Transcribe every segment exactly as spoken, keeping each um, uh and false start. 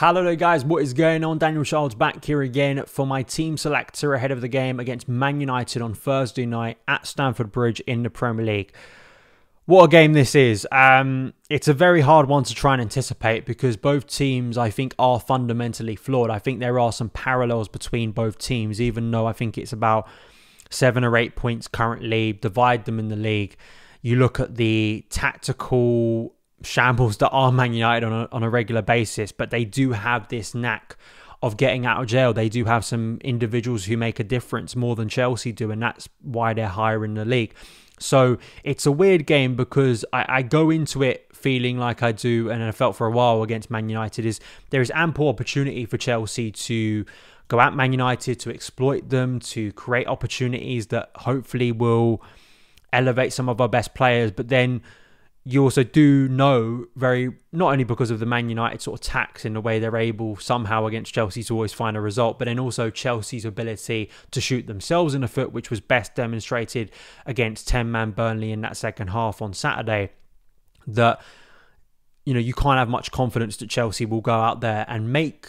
Hello guys, what is going on? Daniel Childs back here again for my team selector ahead of the game against Man United on Thursday night at Stamford Bridge in the Premier League. What a game this is. Um, it's a very hard one to try and anticipate because both teams, I think, are fundamentally flawed. I think there are some parallels between both teams, even though I think it's about seven or eight points currently, divide them in the league. You look at the tactical shambles that are Man United on a, on a regular basis, but they do have this knack of getting out of jail. They do have some individuals who make a difference more than Chelsea do, and that's why they're higher in the league. So it's a weird game because I, I go into it feeling like I do, and I felt for a while against Man United, is there is ample opportunity for Chelsea to go at Man United, to exploit them, to create opportunities that hopefully will elevate some of our best players. But then you also do know, very not only because of the Man United sort of tax in the way they're able somehow against Chelsea to always find a result, but then also Chelsea's ability to shoot themselves in the foot, which was best demonstrated against ten man Burnley in that second half on Saturday, that you know you can't have much confidence that Chelsea will go out there and make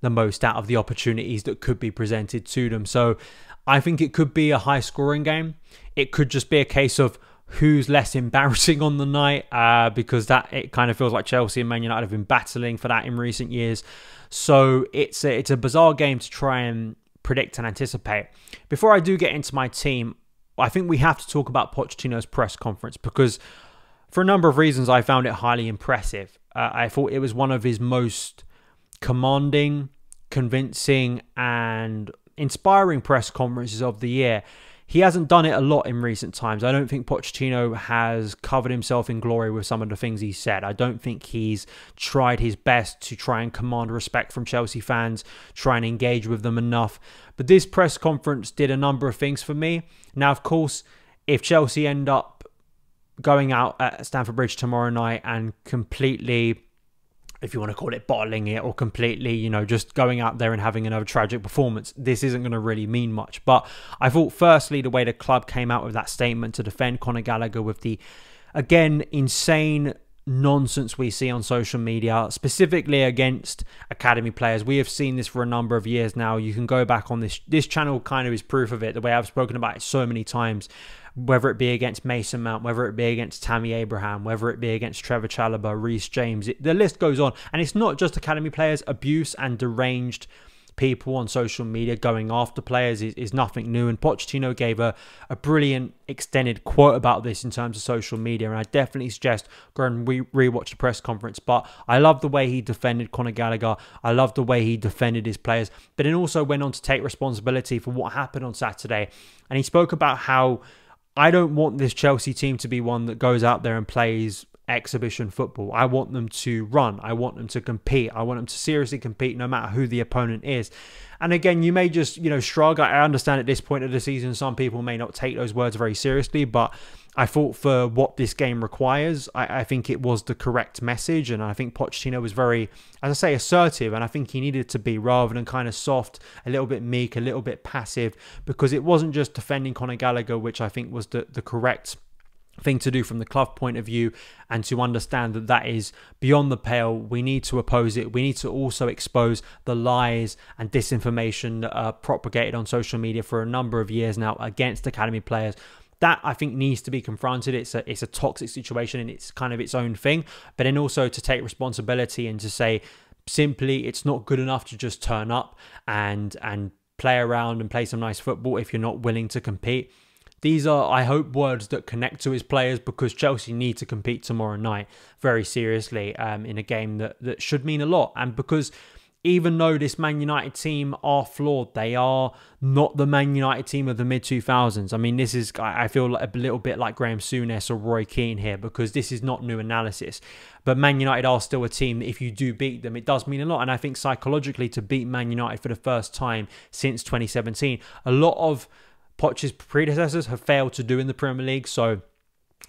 the most out of the opportunities that could be presented to them. So I think it could be a high scoring game. It could just be a case of who's less embarrassing on the night, uh, because that it kind of feels like Chelsea and Man United have been battling for that in recent years. So it's a, it's a bizarre game to try and predict and anticipate. Before I do get into my team, I think we have to talk about Pochettino's press conference, because for a number of reasons I found it highly impressive. Uh, I thought it was one of his most commanding, convincing and inspiring press conferences of the year. He hasn't done it a lot in recent times. I don't think Pochettino has covered himself in glory with some of the things he said. I don't think he's tried his best to try and command respect from Chelsea fans, try and engage with them enough. But this press conference did a number of things for me. Now, of course, if Chelsea end up going out at Stamford Bridge tomorrow night and completely, if you want to call it bottling it, or completely, you know, just going out there and having another tragic performance, this isn't going to really mean much. But I thought, firstly, the way the club came out with that statement to defend Conor Gallagher with the, again, insane nonsense we see on social media, specifically against academy players. We have seen this for a number of years now. You can go back on this. This channel kind of is proof of it, the way I've spoken about it so many times, whether it be against Mason Mount, whether it be against Tammy Abraham, whether it be against Trevoh Chalobah, Reece James. It, the list goes on. And it's not just academy players. Abuse and deranged people on social media going after players is, is nothing new. And Pochettino gave a, a brilliant extended quote about this in terms of social media. And I definitely suggest go and re rewatch the press conference. But I love the way he defended Conor Gallagher. I love the way he defended his players. But then also went on to take responsibility for what happened on Saturday. And he spoke about how, I don't want this Chelsea team to be one that goes out there and plays exhibition football. I want them to run. I want them to compete. I want them to seriously compete no matter who the opponent is. And again, you may just, you know, shrug. I understand at this point of the season, some people may not take those words very seriously, but I thought for what this game requires, I, I think it was the correct message. And I think Pochettino was very, as I say, assertive. And I think he needed to be, rather than kind of soft, a little bit meek, a little bit passive, because it wasn't just defending Conor Gallagher, which I think was the, the correct thing to do from the club point of view, and to understand that that is beyond the pale. We need to oppose it. We need to also expose the lies and disinformation that are propagated on social media for a number of years now against academy players. That, I think, needs to be confronted. It's a, it's a toxic situation and it's kind of its own thing. But then also to take responsibility and to say, simply, it's not good enough to just turn up and, and play around and play some nice football if you're not willing to compete. These are, I hope, words that connect to his players, because Chelsea need to compete tomorrow night very seriously um, in a game that, that should mean a lot. And because even though this Man United team are flawed, they are not the Man United team of the mid two thousands. I mean, this is, I feel like a little bit like Graeme Souness or Roy Keane here, because this is not new analysis. But Man United are still a team that if you do beat them, it does mean a lot. And I think psychologically, to beat Man United for the first time since twenty seventeen, a lot of Poch's predecessors have failed to do in the Premier League, so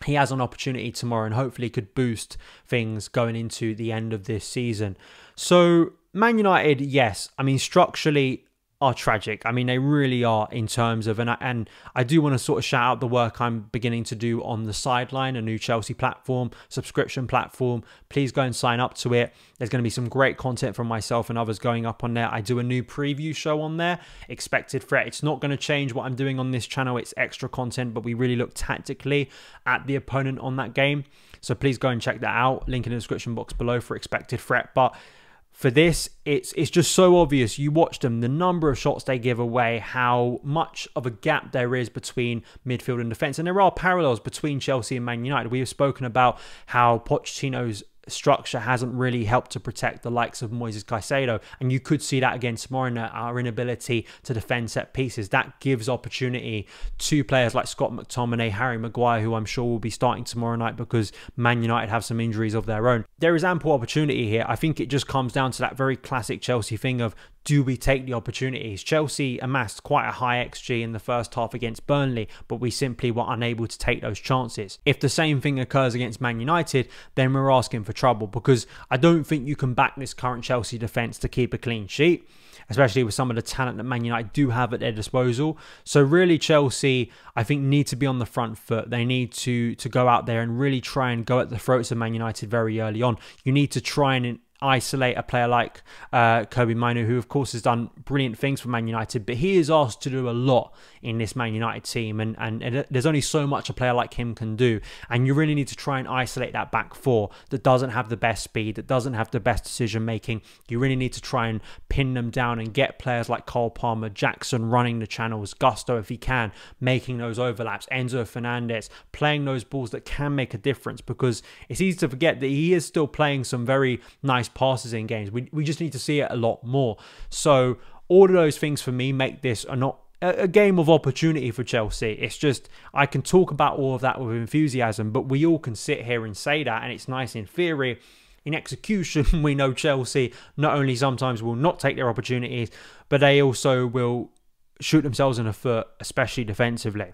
he has an opportunity tomorrow and hopefully could boost things going into the end of this season. So Man United, yes, I mean, structurally, are tragic. I mean, they really are in terms of, and I, and I do want to sort of shout out the work I'm beginning to do on the Sideline, a new Chelsea platform, subscription platform. Please go and sign up to it. There's going to be some great content from myself and others going up on there. I do a new preview show on there, Expected Threat. It's not going to change what I'm doing on this channel. It's extra content, but we really look tactically at the opponent on that game. So please go and check that out. Link in the description box below for Expected Threat. But for this, it's it's just so obvious. You watch them, the number of shots they give away, how much of a gap there is between midfield and defence. And there are parallels between Chelsea and Man United. We have spoken about how Pochettino's structure hasn't really helped to protect the likes of Moises Caicedo. And you could see that again tomorrow in our inability to defend set pieces. That gives opportunity to players like Scott McTominay, Harry Maguire, who I'm sure will be starting tomorrow night because Man United have some injuries of their own. There is ample opportunity here. I think it just comes down to that very classic Chelsea thing of, do we take the opportunities? Chelsea amassed quite a high X G in the first half against Burnley, but we simply were unable to take those chances. If the same thing occurs against Man United, then we're asking for trouble, because I don't think you can back this current Chelsea defence to keep a clean sheet, especially with some of the talent that Man United do have at their disposal. So really, Chelsea, I think, need to be on the front foot. They need to, to go out there and really try and go at the throats of Man United very early on. You need to try and isolate a player like uh, Kobbie Mainoo, who of course has done brilliant things for Man United, but he is asked to do a lot in this Man United team, and, and, and there's only so much a player like him can do, and you really need to try and isolate that back four that doesn't have the best speed, that doesn't have the best decision making. You really need to try and pin them down and get players like Cole Palmer, Jackson running the channels, Gusto if he can, making those overlaps, Enzo Fernandez playing those balls that can make a difference, because it's easy to forget that he is still playing some very nice passes in games. We, we just need to see it a lot more. So all of those things for me make this a not a game of opportunity for Chelsea. It's just, I can talk about all of that with enthusiasm, but we all can sit here and say that, and it's nice in theory. In execution, we know Chelsea not only sometimes will not take their opportunities, but they also will shoot themselves in the foot, especially defensively.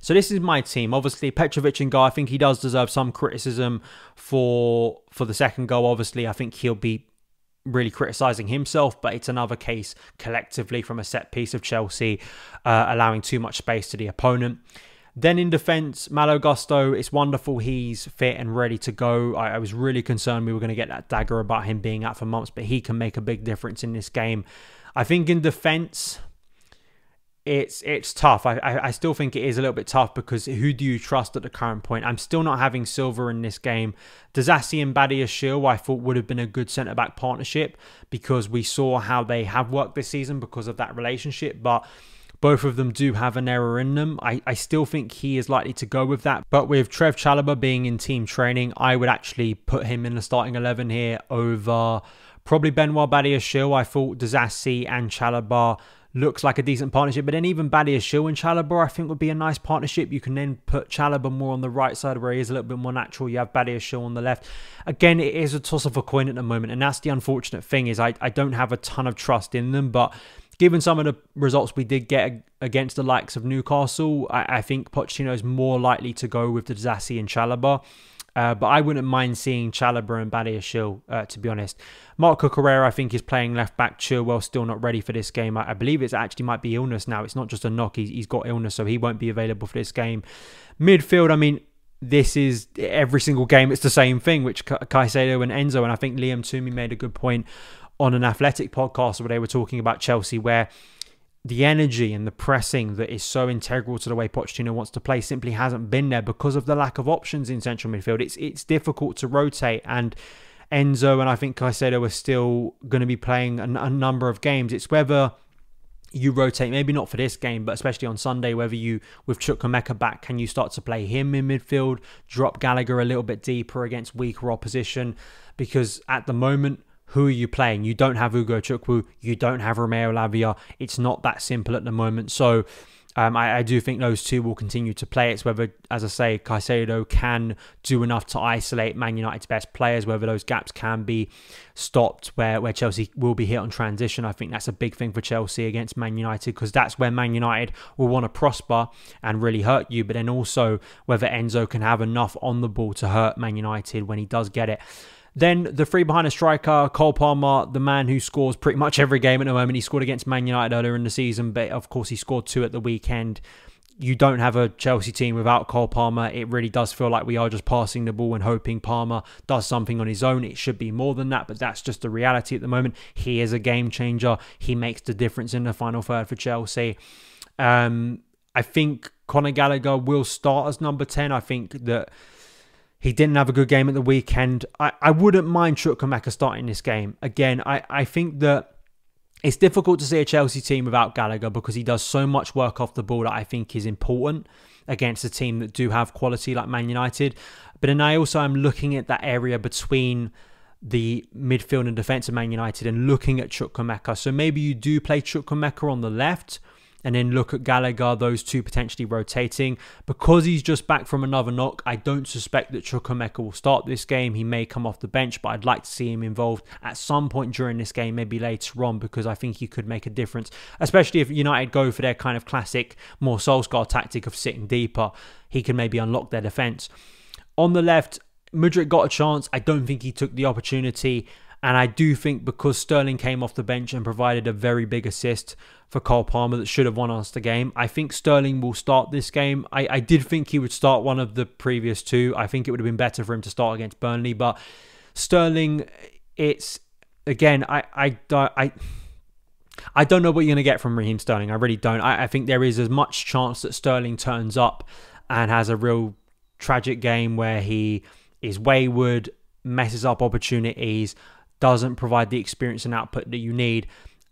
So this is my team. Obviously, Petrovic in goal. I think he does deserve some criticism for for the second goal. Obviously, I think he'll be really criticising himself, but it's another case collectively from a set piece of Chelsea uh, allowing too much space to the opponent. Then in defence, Malo Gusto, it's wonderful he's fit and ready to go. I, I was really concerned we were going to get that dagger about him being out for months, but he can make a big difference in this game. I think in defence, It's it's tough. I, I still think it is a little bit tough, because who do you trust at the current point? I'm still not having Silva in this game. De Zassi and Badiashile, I thought, would have been a good centre-back partnership, because we saw how they have worked this season because of that relationship. But both of them do have an error in them. I, I still think he is likely to go with that. But with Trevoh Chalobah being in team training, I would actually put him in the starting eleven here over probably Benoit Badiashile. I thought De Zassi and Chalobah looks like a decent partnership, but then even Badiashile and Chalobah, I think, would be a nice partnership. You can then put Chalobah more on the right side where he is a little bit more natural. You have Badiashile on the left. Again, it is a toss of a coin at the moment, and that's the unfortunate thing, is I, I don't have a ton of trust in them, but given some of the results we did get against the likes of Newcastle, I, I think Pochettino is more likely to go with De Zassi and Chalobah. Uh, but I wouldn't mind seeing Chalobah and Badiashile, uh, to be honest. Marco Carrera, I think, is playing left-back. Chilwell still not ready for this game. I, I believe it's actually might be illness now. It's not just a knock. He's, he's got illness, so he won't be available for this game. Midfield, I mean, this is every single game. It's the same thing, which Ca Caicedo and Enzo, and I think Liam Toomey made a good point on an Athletic podcast where they were talking about Chelsea, where the energy and the pressing that is so integral to the way Pochettino wants to play simply hasn't been there because of the lack of options in central midfield. It's it's difficult to rotate, and Enzo and I think Caicedo are still going to be playing a, a number of games. It's whether you rotate, maybe not for this game, but especially on Sunday, whether you, with Chukwuemeka back, can you start to play him in midfield, drop Gallagher a little bit deeper against weaker opposition? Because at the moment, who are you playing? You don't have Ugo Chukwu. You don't have Romeo Lavia. It's not that simple at the moment. So um, I, I do think those two will continue to play. It's whether, as I say, Caicedo can do enough to isolate Man United's best players, whether those gaps can be stopped where, where Chelsea will be hit on transition. I think that's a big thing for Chelsea against Man United, because that's where Man United will want to prosper and really hurt you. But then also whether Enzo can have enough on the ball to hurt Man United when he does get it. Then the three behind a striker, Cole Palmer, the man who scores pretty much every game at the moment. He scored against Man United earlier in the season, but of course he scored two at the weekend. You don't have a Chelsea team without Cole Palmer. It really does feel like we are just passing the ball and hoping Palmer does something on his own. It should be more than that, but that's just the reality at the moment. He is a game changer. He makes the difference in the final third for Chelsea. Um, I think Conor Gallagher will start as number ten. I think that... he didn't have a good game at the weekend. I, I wouldn't mind Chukwuemeka starting this game. Again, I, I think that it's difficult to see a Chelsea team without Gallagher because he does so much work off the ball that I think is important against a team that do have quality like Man United. But then I also am looking at that area between the midfield and defence of Man United and looking at Chukwuemeka. So maybe you do play Chukwuemeka on the left and then look at Gallagher, those two potentially rotating. Because he's just back from another knock, I don't suspect that Chukwuemeka will start this game. He may come off the bench, but I'd like to see him involved at some point during this game, maybe later on, because I think he could make a difference, especially if United go for their kind of classic, more Solskjaer tactic of sitting deeper. He can maybe unlock their defence. On the left, Mudryk got a chance. I don't think he took the opportunity. And I do think because Sterling came off the bench and provided a very big assist for Cole Palmer that should have won us the game, I think Sterling will start this game. I, I did think he would start one of the previous two. I think it would have been better for him to start against Burnley. But Sterling, it's... Again, I, I, I, I don't know what you're going to get from Raheem Sterling. I really don't. I, I think there is as much chance that Sterling turns up and has a real tragic game where he is wayward, messes up opportunities, doesn't provide the experience and output that you need,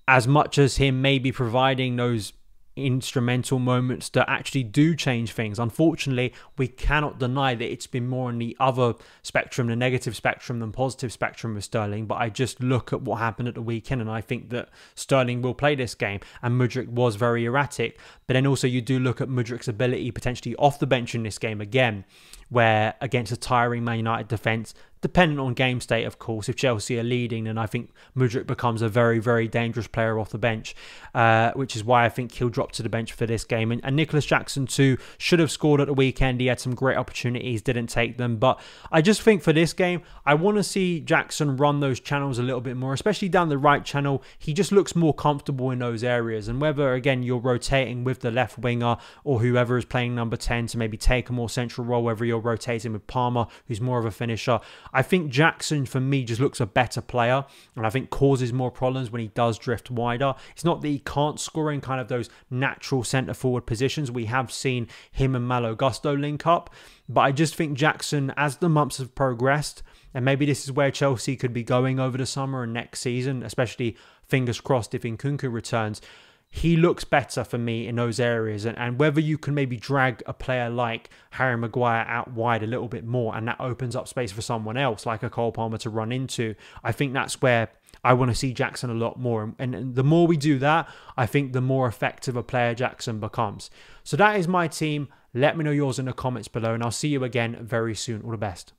as much as him maybe providing those instrumental moments that actually do change things. Unfortunately, we cannot deny that it's been more on the other spectrum, the negative spectrum than positive spectrum with Sterling. But I just look at what happened at the weekend and I think that Sterling will play this game, and Mudryk was very erratic. But then also you do look at Mudryk's ability potentially off the bench in this game again, where against a tiring Man United defence, dependent on game state, of course, if Chelsea are leading, then I think Mudryk becomes a very, very dangerous player off the bench, uh, which is why I think he'll drop to the bench for this game. And, and Nicholas Jackson, too, should have scored at the weekend. He had some great opportunities, didn't take them. But I just think for this game, I want to see Jackson run those channels a little bit more, especially down the right channel. He just looks more comfortable in those areas. And whether, again, you're rotating with the left winger or whoever is playing number ten to maybe take a more central role, whether you're rotating with Palmer, who's more of a finisher, I think Jackson, for me, just looks a better player, and I think causes more problems when he does drift wider. It's not that he can't score in kind of those natural centre-forward positions. We have seen him and Malo Gusto link up, but I just think Jackson, as the months have progressed, and maybe this is where Chelsea could be going over the summer and next season, especially, fingers crossed, if Nkunku returns, he looks better for me in those areas. And, and whether you can maybe drag a player like Harry Maguire out wide a little bit more, and that opens up space for someone else like a Cole Palmer to run into, I think that's where I want to see Jackson a lot more. And, and the more we do that, I think the more effective a player Jackson becomes. So that is my team. Let me know yours in the comments below, and I'll see you again very soon. All the best.